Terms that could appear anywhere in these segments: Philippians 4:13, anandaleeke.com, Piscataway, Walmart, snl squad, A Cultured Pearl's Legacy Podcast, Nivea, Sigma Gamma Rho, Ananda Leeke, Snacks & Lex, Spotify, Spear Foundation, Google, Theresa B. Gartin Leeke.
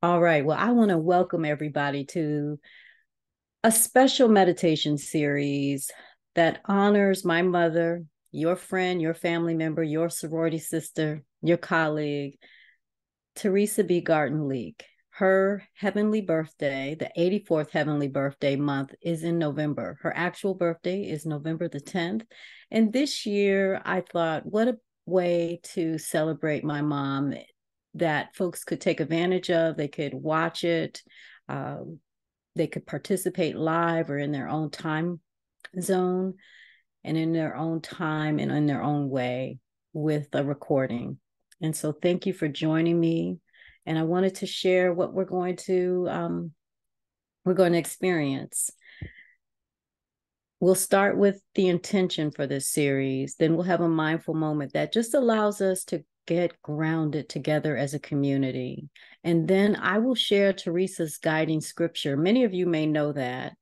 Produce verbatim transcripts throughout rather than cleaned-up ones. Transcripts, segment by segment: All right. Well, I want to welcome everybody to a special meditation series that honors my mother, your friend, your family member, your sorority sister, your colleague, Theresa B. Gartin Leeke. Her heavenly birthday, the eighty-fourth heavenly birthday month, is in November. Her actual birthday is November the tenth. And this year, I thought, what a way to celebrate my mom that folks could take advantage of. They could watch it. Uh, they could participate live or in their own time zone and in their own time and in their own way with a recording. And so thank you for joining me. And I wanted to share what we're going to, um, we're going to experience. We'll start with the intention for this series. Then we'll have a mindful moment that just allows us to get grounded together as a community. And then I will share Theresa's guiding scripture. Many of you may know that.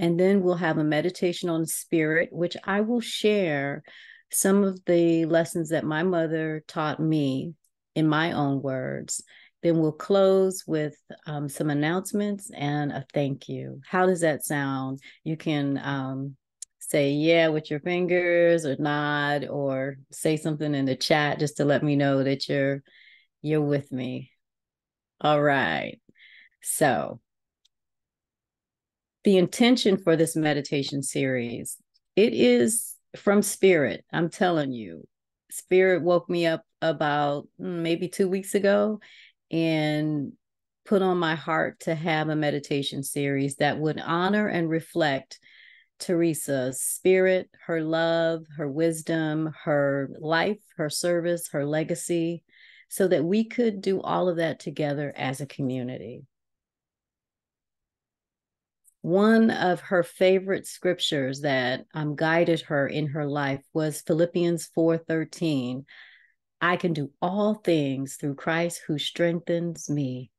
And then we'll have a meditation on spirit, which I will share some of the lessons that my mother taught me in my own words. Then we'll close with um, some announcements and a thank you. How does that sound? You can um, say yeah with your fingers or nod or say something in the chat just to let me know that you're you're with me. All right. So the intention for this meditation series, it is from Spirit. I'm telling you, Spirit woke me up about maybe two weeks ago and put on my heart to have a meditation series that would honor and reflect Theresa's spirit, her love, her wisdom, her life, her service, her legacy, so that we could do all of that together as a community. One of her favorite scriptures that um, guided her in her life was Philippians four thirteen. I can do all things through Christ who strengthens me.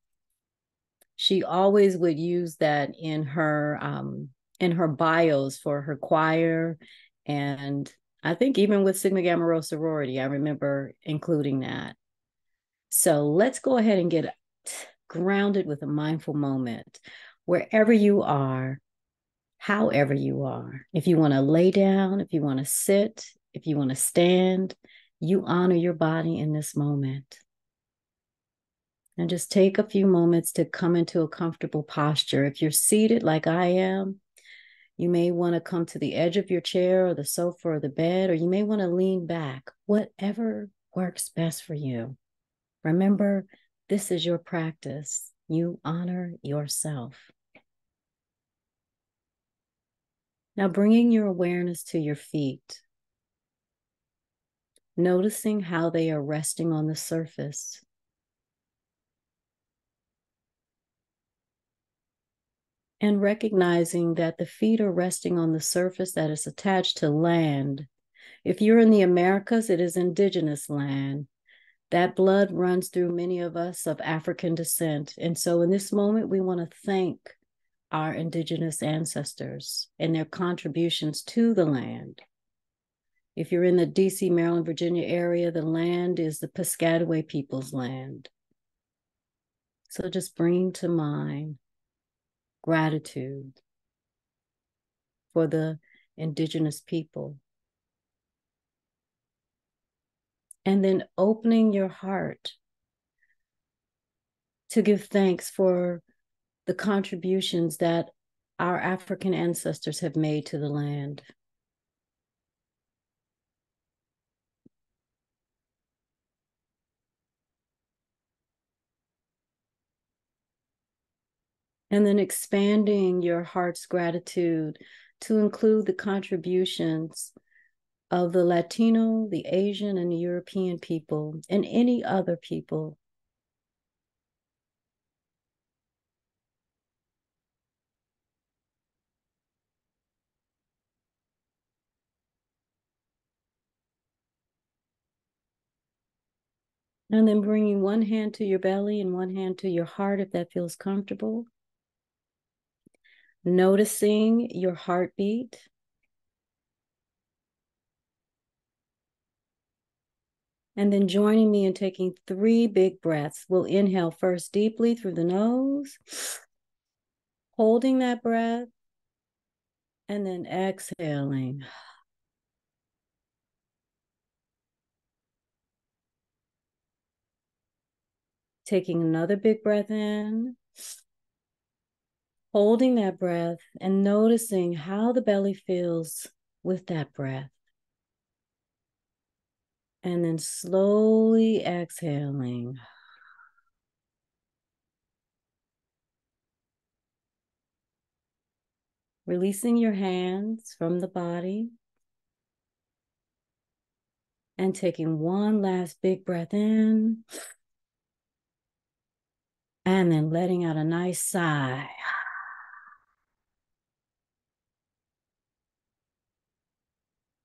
She always would use that in her um, in her bios for her choir. And I think even with Sigma Gamma Rho sorority, I remember including that. So let's go ahead and get grounded with a mindful moment. Wherever you are, however you are, if you want to lay down, if you want to sit, if you want to stand, you honor your body in this moment. And just take a few moments to come into a comfortable posture. If you're seated like I am, you may want to come to the edge of your chair or the sofa or the bed, or you may want to lean back, whatever works best for you. Remember, this is your practice. You honor yourself. Now bringing your awareness to your feet. Noticing how they are resting on the surface. And recognizing that the feet are resting on the surface that is attached to land. If you're in the Americas, it is indigenous land. That blood runs through many of us of African descent. And so in this moment, we want to thank our indigenous ancestors and their contributions to the land. If you're in the D C, Maryland, Virginia area, the land is the Piscataway people's land. So just bring to mind gratitude for the indigenous people. And then opening your heart to give thanks for the contributions that our African ancestors have made to the land. And then expanding your heart's gratitude to include the contributions of the Latino, the Asian, and the European people, and any other people. And then bringing one hand to your belly and one hand to your heart if that feels comfortable. Noticing your heartbeat. and then joining me in taking three big breaths. We'll inhale first deeply through the nose, holding that breath, and then exhaling. Taking another big breath in, holding that breath, and noticing how the belly feels with that breath. And then slowly exhaling. Releasing your hands from the body. And taking one last big breath in. And then letting out a nice sigh.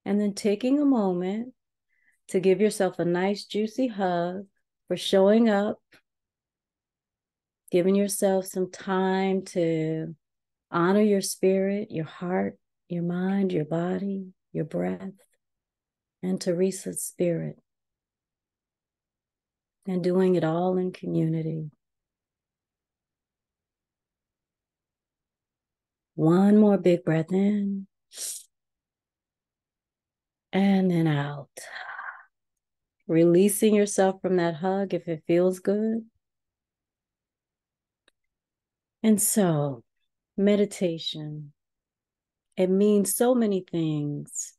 And then taking a moment to give yourself a nice juicy hug for showing up, giving yourself some time to honor your spirit, your heart, your mind, your body, your breath, and Theresa's spirit. And doing it all in community. One more big breath in. And then out. Releasing yourself from that hug if it feels good. And so, meditation. It means so many things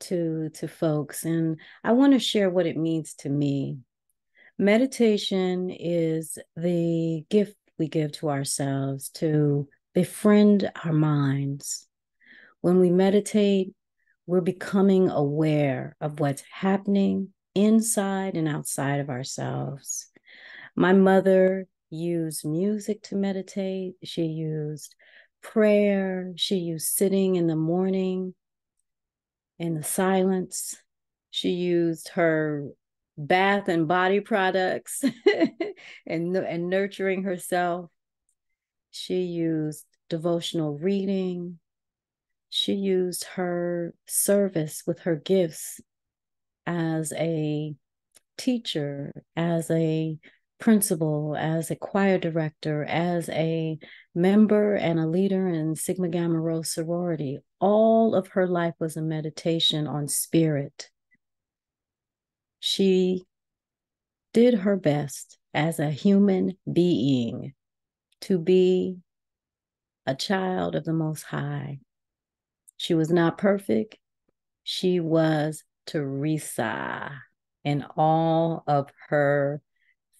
to, to folks. And I want to share what it means to me. Meditation is the gift we give to ourselves to befriend our minds. When we meditate, we're becoming aware of what's happening inside and outside of ourselves. My mother used music to meditate. She used prayer. She used sitting in the morning in the silence. She used her bath and body products and, and nurturing herself. She used devotional reading. She used her service with her gifts as a teacher, as a principal, as a choir director, as a member and a leader in Sigma Gamma Rho sorority. All of her life was a meditation on spirit. She did her best as a human being to be a child of the Most High. She was not perfect. She was Theresa in all of her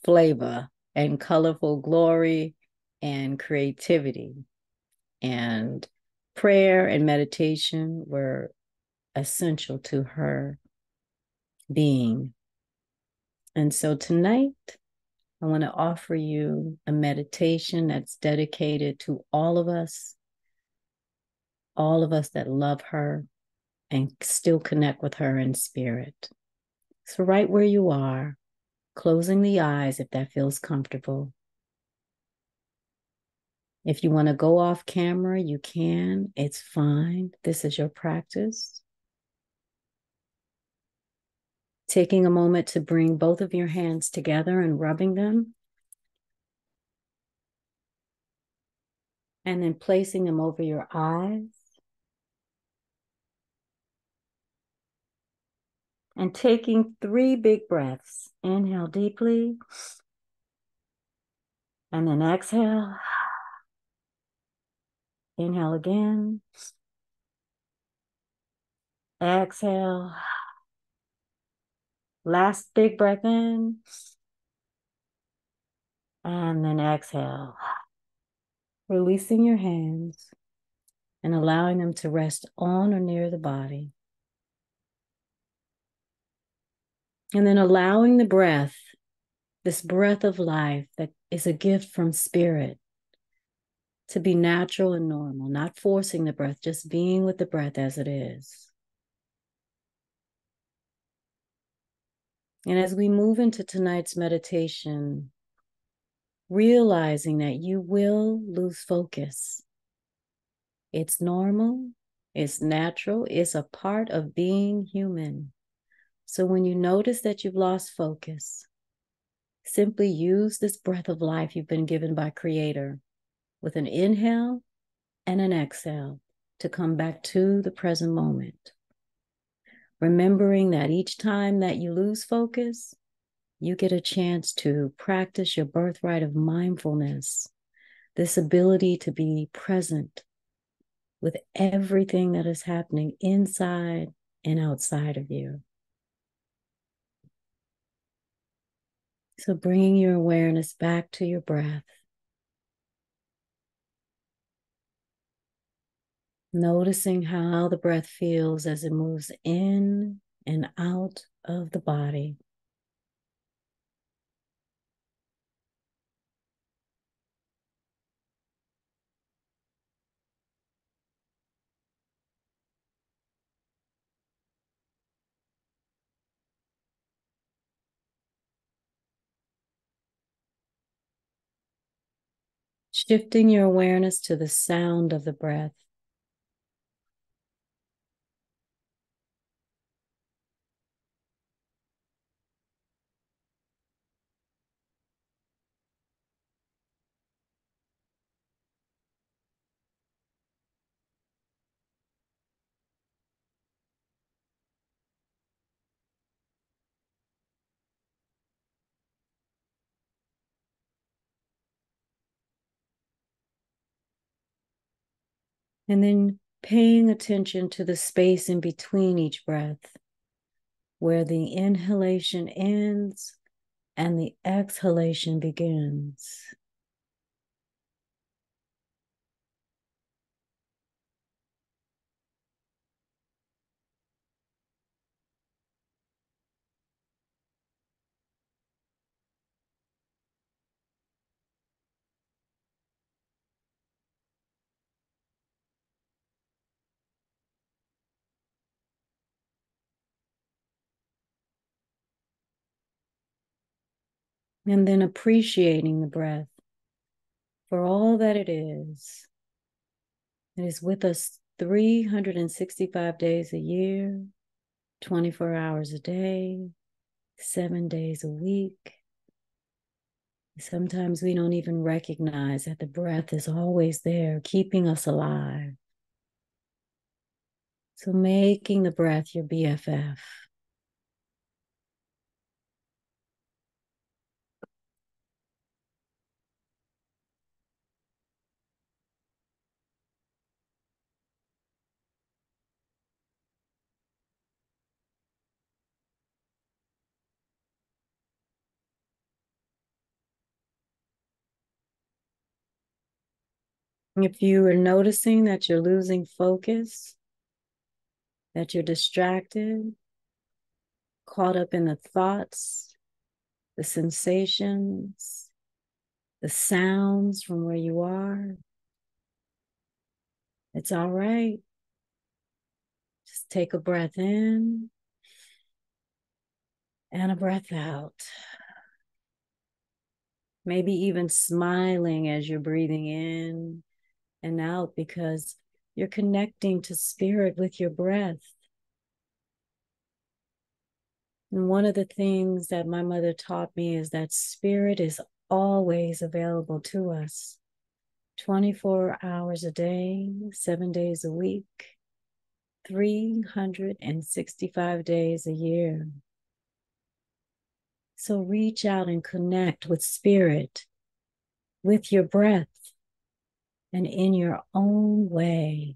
flavor and colorful glory and creativity. And prayer and meditation were essential to her being. And so tonight, I want to offer you a meditation that's dedicated to all of us. All of us that love her and still connect with her in spirit. So right where you are, closing the eyes if that feels comfortable. If you want to go off camera, you can. It's fine. This is your practice. Taking a moment to bring both of your hands together and rubbing them. And then placing them over your eyes. And taking three big breaths. Inhale deeply. And then exhale. Inhale again. Exhale. Last big breath in. And then exhale. Releasing your hands and allowing them to rest on or near the body. And then allowing the breath, this breath of life that is a gift from spirit, to be natural and normal, not forcing the breath, just being with the breath as it is. And as we move into tonight's meditation, realizing that you will lose focus. It's normal, it's natural, it's a part of being human. So when you notice that you've lost focus, simply use this breath of life you've been given by Creator with an inhale and an exhale to come back to the present moment. Remembering that each time that you lose focus, you get a chance to practice your birthright of mindfulness, this ability to be present with everything that is happening inside and outside of you. So bringing your awareness back to your breath. Noticing how the breath feels as it moves in and out of the body. Shifting your awareness to the sound of the breath. And then paying attention to the space in between each breath, where the inhalation ends and the exhalation begins. And then appreciating the breath for all that it is. It is with us three hundred sixty-five days a year, twenty-four hours a day, seven days a week. Sometimes we don't even recognize that the breath is always there, keeping us alive. So making the breath your B F F. If you are noticing that you're losing focus, that you're distracted, caught up in the thoughts, the sensations, the sounds from where you are, it's all right. Just take a breath in and a breath out. Maybe even smiling as you're breathing in and out, because you're connecting to spirit with your breath. And one of the things that my mother taught me is that spirit is always available to us, twenty-four hours a day, seven days a week, three hundred sixty-five days a year. So reach out and connect with spirit, with your breath, and in your own way.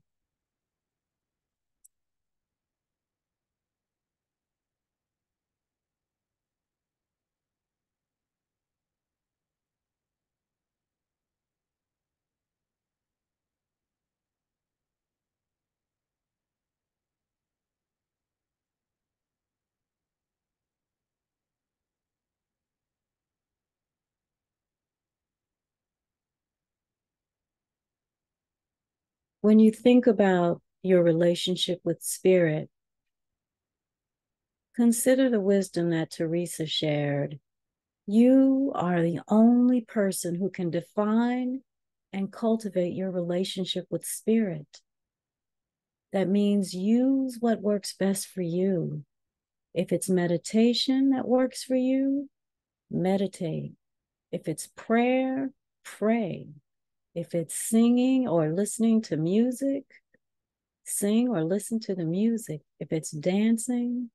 When you think about your relationship with spirit, consider the wisdom that Theresa shared. You are the only person who can define and cultivate your relationship with spirit. That means use what works best for you. If it's meditation that works for you, meditate. If it's prayer, pray. If it's singing or listening to music, sing or listen to the music. If it's dancing,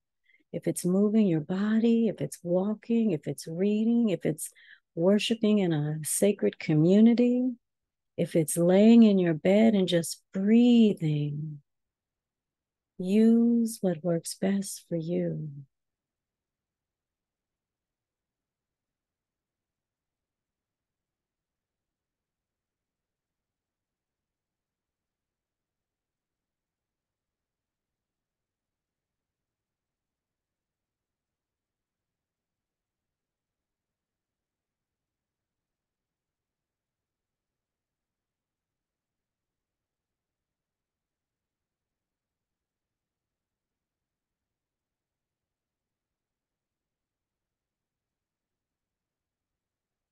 if it's moving your body, if it's walking, if it's reading, if it's worshiping in a sacred community, if it's laying in your bed and just breathing, use what works best for you.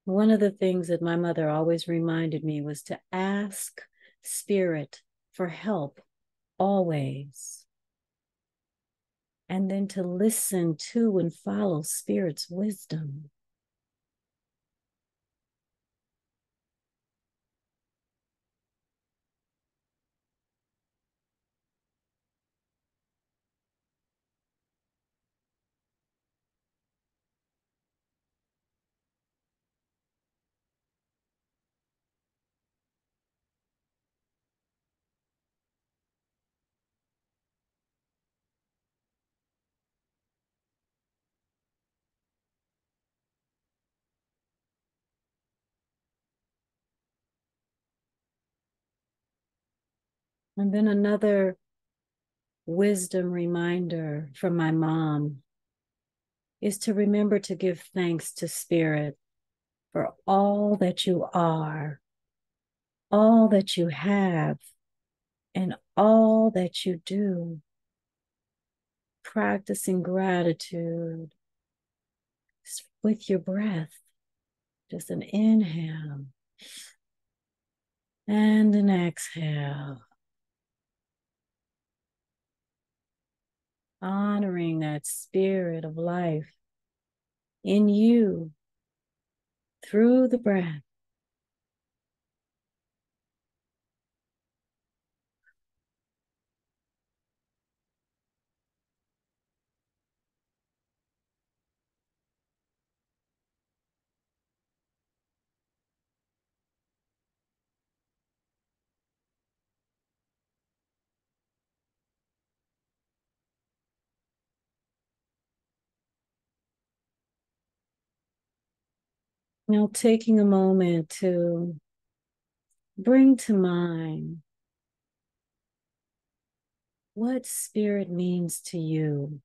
One of the things that my mother always reminded me was to ask spirit for help always. And then to listen to and follow spirit's wisdom. And then another wisdom reminder from my mom is to remember to give thanks to Spirit for all that you are, all that you have, and all that you do. Practicing gratitude with your breath, just an inhale and an exhale. Honoring that spirit of life in you through the breath. Now taking a moment to bring to mind what spirit means to you.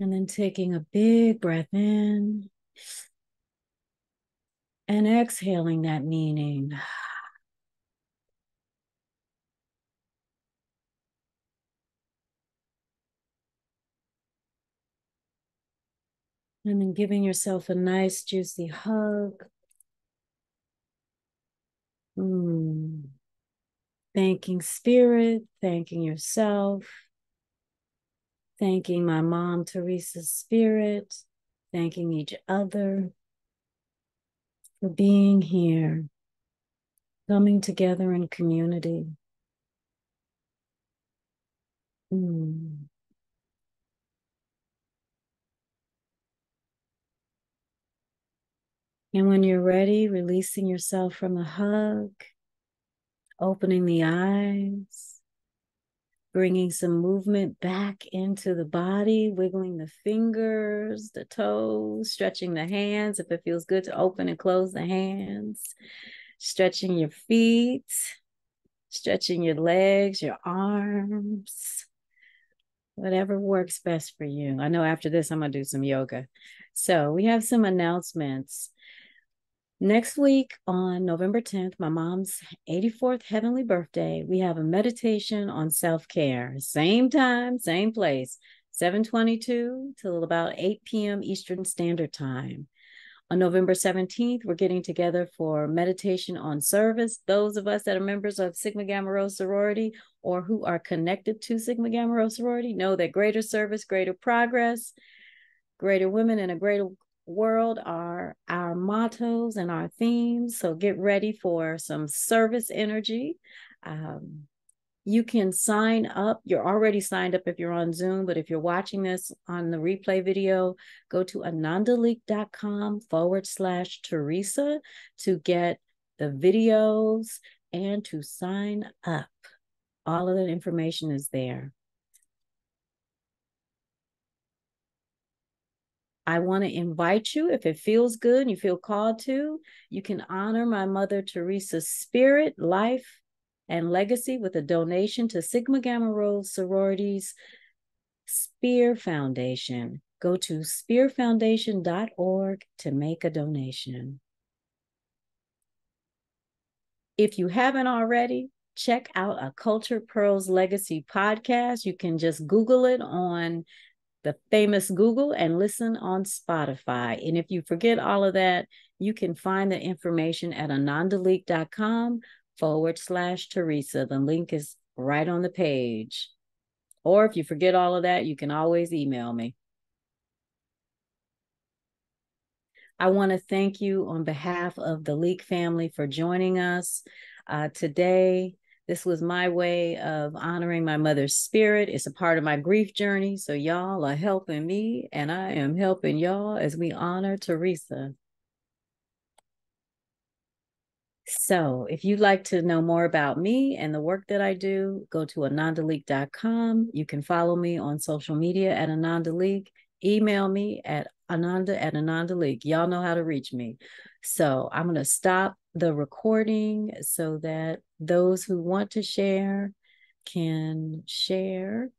And then taking a big breath in and exhaling that meaning. And then giving yourself a nice juicy hug. Mm. Thanking spirit, thanking yourself. Thanking my mom, Theresa's spirit, thanking each other for being here, coming together in community. Mm. And when you're ready, releasing yourself from the hug, opening the eyes. Bringing some movement back into the body, wiggling the fingers, the toes, stretching the hands. If it feels good to open and close the hands, stretching your feet, stretching your legs, your arms, whatever works best for you. I know after this, I'm going to do some yoga. So we have some announcements. Next week on November tenth, my mom's eighty-fourth heavenly birthday, we have a meditation on self-care. Same time, same place, seven twenty-two till about eight p.m. Eastern Standard Time. On November seventeenth, we're getting together for meditation on service. Those of us that are members of Sigma Gamma Rho sorority or who are connected to Sigma Gamma Rho sorority know that greater service, greater progress, greater women, and a greater world are our mottos and our themes. So get ready for some service energy. Um, you can sign up. You're already signed up if you're on Zoom, but if you're watching this on the replay video, go to anandaleeke.com forward slash Theresa to get the videos and to sign up. All of that information is there. I want to invite you, if it feels good and you feel called to, you can honor my mother Teresa's spirit, life, and legacy with a donation to Sigma Gamma Rho sorority's Spear Foundation. Go to spear foundation dot org to make a donation. If you haven't already, check out A Cultured Pearl's Legacy Podcast. You can just Google it on the famous Google and listen on Spotify. And if you forget all of that, you can find the information at anandaleeke.com forward slash Theresa. The link is right on the page. Or if you forget all of that, you can always email me. I want to thank you on behalf of the Leeke family for joining us uh, today. This was my way of honoring my mother's spirit. It's a part of my grief journey. So y'all are helping me and I am helping y'all as we honor Theresa. So if you'd like to know more about me and the work that I do, go to ananda leeke dot com. You can follow me on social media at Ananda Leeke. Email me at Ananda at Ananda Leeke. Y'all know how to reach me. So I'm going to stop the recording so that those who want to share can share.